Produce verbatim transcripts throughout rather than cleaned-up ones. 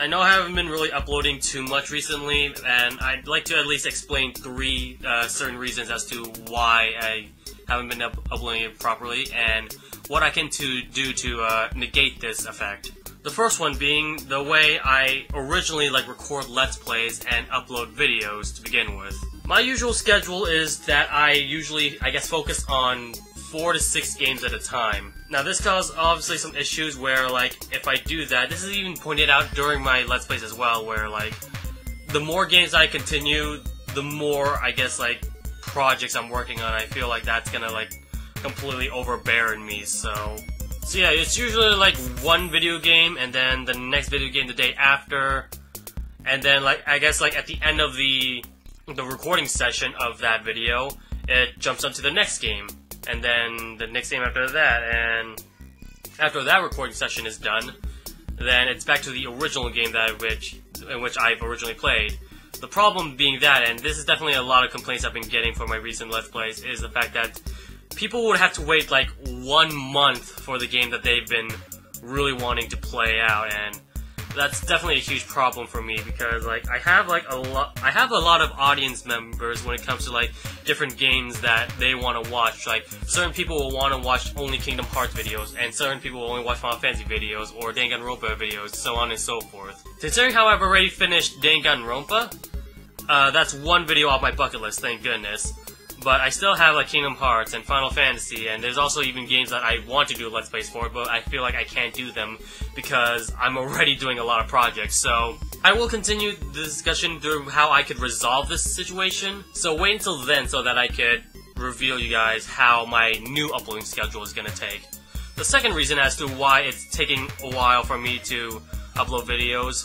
I know I haven't been really uploading too much recently, and I'd like to at least explain three uh, certain reasons as to why I haven't been up uploading it properly, and what I can to do to uh, negate this effect. The first one being the way I originally like record Let's Plays and upload videos to begin with. My usual schedule is that I usually, I guess, focus on four to six games at a time. Now this caused obviously some issues where, like, if I do that, this is even pointed out during my Let's Plays as well, where, like, the more games I continue, the more, I guess, like, projects I'm working on. I feel like that's gonna, like, completely overbearing me, so... So yeah, it's usually like one video game, and then the next video game the day after, and then like I guess like at the end of the the recording session of that video, it jumps up to the next game, and then the next game after that, and after that recording session is done, then it's back to the original game that which in which I've originally played. The problem being that, and this is definitely a lot of complaints I've been getting for my recent Let's Plays, is the fact that people would have to wait like one month for the game that they've been really wanting to play out, and that's definitely a huge problem for me because like I have like a lot, I have a lot of audience members when it comes to like different games that they want to watch. Like certain people will want to watch only Kingdom Hearts videos, and certain people will only watch Final Fantasy videos or Danganronpa videos, so on and so forth. Considering how I've already finished Danganronpa, uh, that's one video off my bucket list, thank goodness. But I still have like Kingdom Hearts and Final Fantasy, and there's also even games that I want to do Let's Plays for, but I feel like I can't do them because I'm already doing a lot of projects. So I will continue the discussion through how I could resolve this situation. So wait until then so that I could reveal you guys how my new uploading schedule is going to take. The second reason as to why it's taking a while for me to upload videos,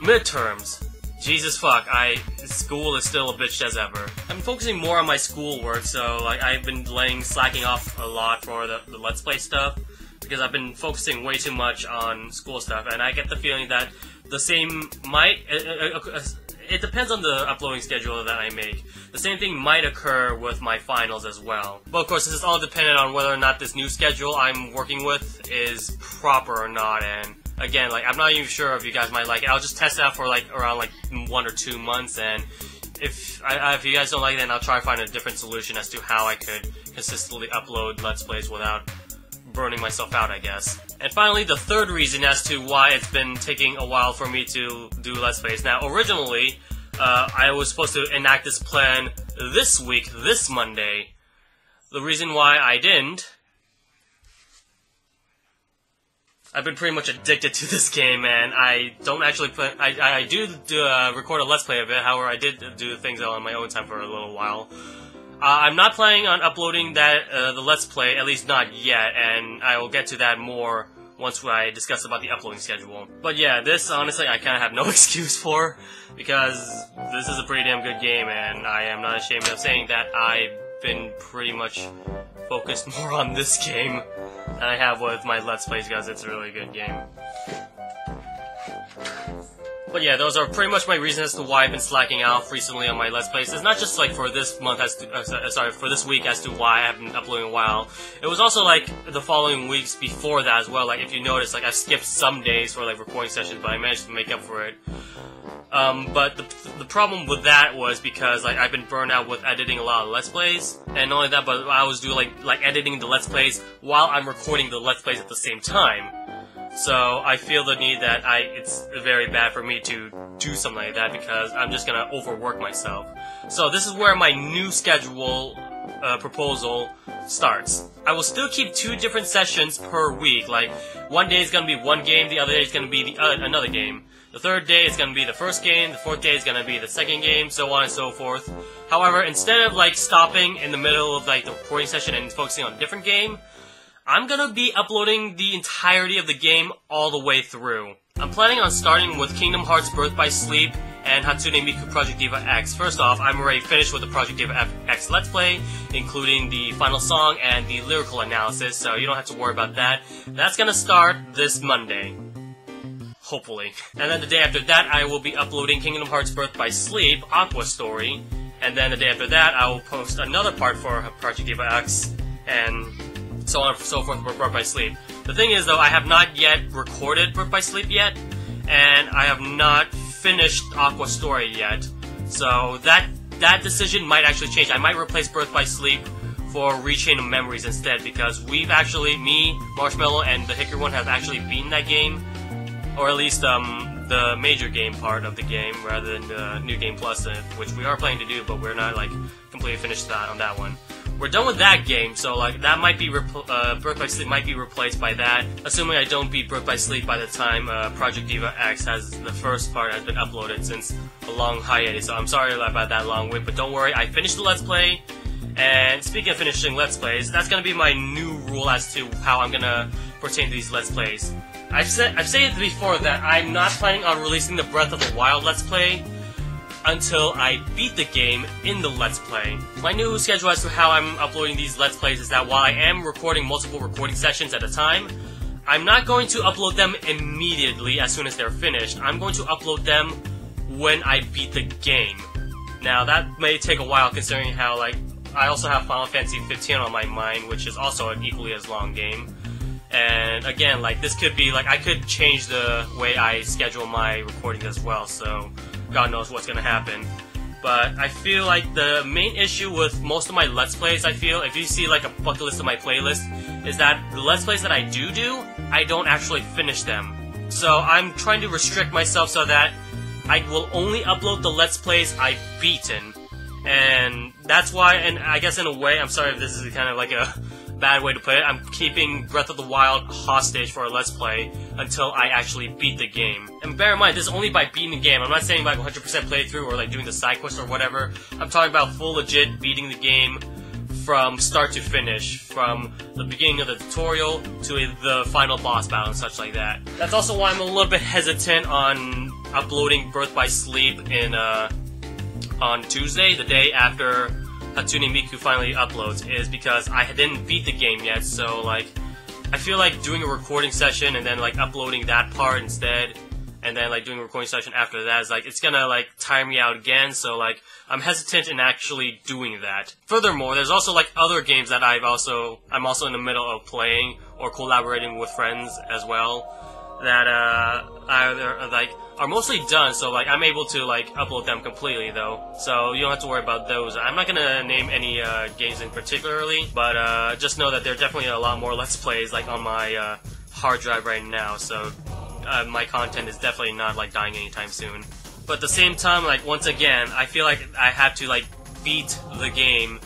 midterms. Jesus fuck, I, school is still a bitch as ever. I'm focusing more on my schoolwork, so like I've been delaying, slacking off a lot for the, the Let's Play stuff, because I've been focusing way too much on school stuff, and I get the feeling that the same might, it, it, it depends on the uploading schedule that I make. The same thing might occur with my finals as well. But of course, this is all dependent on whether or not this new schedule I'm working with is proper or not, and again, like, I'm not even sure if you guys might like it. I'll just test it out for, like, around, like, one or two months, and if I, if you guys don't like it, then I'll try to find a different solution as to how I could consistently upload Let's Plays without burning myself out, I guess. And finally, the third reason as to why it's been taking a while for me to do Let's Plays. Now, originally, uh, I was supposed to enact this plan this week, this Monday. The reason why I didn't... I've been pretty much addicted to this game, and I don't actually play. I, I do, do uh, record a Let's Play of it, however I did do things on my own time for a little while. Uh, I'm not planning on uploading that uh, the Let's Play, at least not yet, and I will get to that more once I discuss about the uploading schedule. But yeah, this, honestly, I kind of have no excuse for, because this is a pretty damn good game, and I am not ashamed of saying that I've been pretty much focused more on this game than I have with my Let's Plays, because it's a really good game. But yeah, those are pretty much my reasons as to why I've been slacking out recently on my Let's Plays. It's not just like for this month as to, uh, sorry, for this week as to why I haven't been uploading a while. It was also like the following weeks before that as well. Like if you notice, like I've skipped some days for like recording sessions, but I managed to make up for it. Um, but the, the problem with that was because, like, I've been burned out with editing a lot of Let's Plays, and not only that, but I was doing, like, like editing the Let's Plays while I'm recording the Let's Plays at the same time. So, I feel the need that I, it's very bad for me to do something like that because I'm just gonna overwork myself. So, this is where my new schedule, uh, proposal starts. I will still keep two different sessions per week, like, one day is gonna be one game, the other day is gonna be the, uh, another game. The third day is going to be the first game, the fourth day is going to be the second game, so on and so forth. However, instead of like stopping in the middle of like the recording session and focusing on a different game, I'm going to be uploading the entirety of the game all the way through. I'm planning on starting with Kingdom Hearts Birth by Sleep and Hatsune Miku Project Diva X. First off, I'm already finished with the Project Diva X Let's Play, including the final song and the lyrical analysis, so you don't have to worry about that. That's going to start this Monday. Hopefully. And then the day after that, I will be uploading Kingdom Hearts Birth by Sleep, Aqua Story. And then the day after that, I will post another part for Project Diva X, and so on and so forth for Birth by Sleep. The thing is, though, I have not yet recorded Birth by Sleep yet, and I have not finished Aqua's story yet. So that that decision might actually change. I might replace Birth by Sleep for Re:Chain of Memories instead, because we've actually, me, Marshmallow, and the Hickory one have actually beaten that game, or at least um, the major game part of the game, rather than the New Game Plus, which we are planning to do, but we're not like completely finished that on that one. We're done with that game, so like that might be uh, Birth by Sleep might be replaced by that, assuming I don't beat Birth by Sleep by the time uh, Project Diva X has the first part has been uploaded since a long hiatus. So I'm sorry about that long wait, but don't worry, I finished the Let's Play. And speaking of finishing Let's Plays, that's gonna be my new rule as to how I'm gonna pertain to these Let's Plays. I've said I've said before that I'm not planning on releasing the Breath of the Wild Let's Play until I beat the game in the Let's Play. My new schedule as to how I'm uploading these Let's Plays is that while I am recording multiple recording sessions at a time, I'm not going to upload them immediately as soon as they're finished. I'm going to upload them when I beat the game. Now that may take a while considering how like I also have Final Fantasy fifteen on my mind, which is also an equally as long game. And again, like this could be like I could change the way I schedule my recordings as well, so God knows what's gonna happen. But I feel like the main issue with most of my Let's Plays, I feel, if you see like a bucket list of my playlist, is that the Let's Plays that I do do, I don't actually finish them. So I'm trying to restrict myself so that I will only upload the Let's Plays I've beaten. And that's why, and I guess in a way, I'm sorry if this is kind of like a bad way to play it, I'm keeping Breath of the Wild hostage for a Let's Play until I actually beat the game. And bear in mind, this is only by beating the game. I'm not saying like one hundred percent playthrough or like doing the side quest or whatever. I'm talking about full legit beating the game from start to finish, from the beginning of the tutorial to the final boss battle and such like that. That's also why I'm a little bit hesitant on uploading Birth by Sleep in, uh... on Tuesday, the day after Hatsune Miku finally uploads, is because I didn't beat the game yet, so like I feel like doing a recording session and then like uploading that part instead, and then like doing a recording session after that is like it's gonna like tire me out again, so like I'm hesitant in actually doing that. Furthermore, there's also like other games that I've also I'm also in the middle of playing or collaborating with friends as well, that uh are like are mostly done, so like I'm able to like upload them completely though, so you don't have to worry about those. I'm not gonna name any uh, games in particularly, but uh, just know that there are definitely a lot more Let's Plays like on my uh, hard drive right now, so uh, my content is definitely not like dying anytime soon. But at the same time, like once again, I feel like I have to like beat the game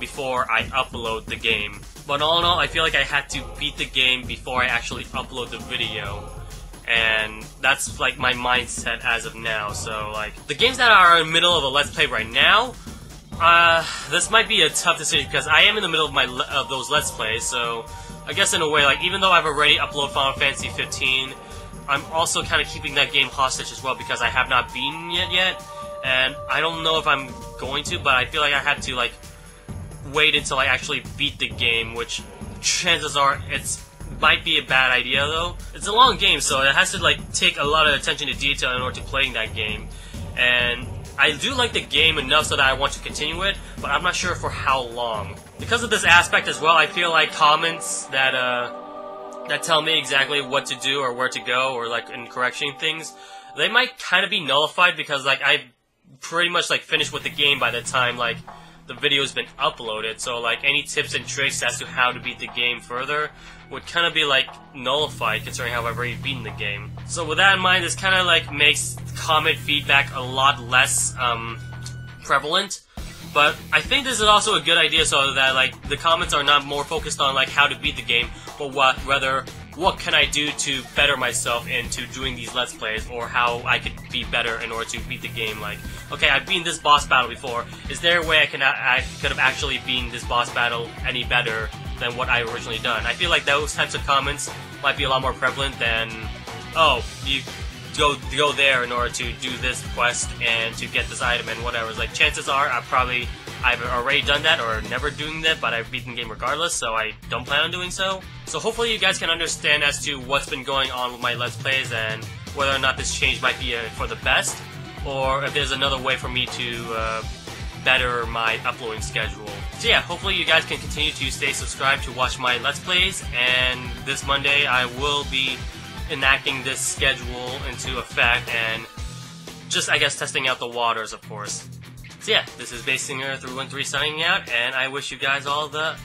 before I upload the game. But all in all, I feel like I had to beat the game before I actually upload the video. And that's like my mindset as of now, so like the games that are in the middle of a Let's Play right now, uh, this might be a tough decision because I am in the middle of my le of those Let's Plays, so I guess in a way, like even though I've already uploaded Final Fantasy fifteen, I'm also kind of keeping that game hostage as well because I have not beaten it yet, and I don't know if I'm going to, but I feel like I have to like wait until I actually beat the game, which chances are it's might be a bad idea though. It's a long game, so it has to like take a lot of attention to detail in order to playing that game. And I do like the game enough so that I want to continue it, but I'm not sure for how long. Because of this aspect as well, I feel like comments that uh, that tell me exactly what to do or where to go or like in correcting things, they might kind of be nullified because like I pretty much like finished with the game by the time like the video's been uploaded, so like any tips and tricks as to how to beat the game further would kind of be like nullified considering how I've already beaten the game. So with that in mind, this kind of like makes comment feedback a lot less um, prevalent, but I think this is also a good idea so that like the comments are not more focused on like how to beat the game, but what rather what can I do to better myself into doing these Let's Plays, or how I could be better in order to beat the game. Like, okay, I've beaten this boss battle before, is there a way I, can, I could have actually beaten this boss battle any better than what I originally done? I feel like those types of comments might be a lot more prevalent than, oh, you go, go there in order to do this quest and to get this item and whatever. It's like, chances are I probably I've already done that or never doing that, but I've beaten the game regardless, so I don't plan on doing so. So hopefully you guys can understand as to what's been going on with my Let's Plays and whether or not this change might be uh, for the best, or if there's another way for me to uh, better my uploading schedule. So yeah, hopefully you guys can continue to stay subscribed to watch my Let's Plays, and this Monday I will be enacting this schedule into effect and just, I guess, testing out the waters, of course. So yeah, this is BasingEarth three one three signing out, and I wish you guys all the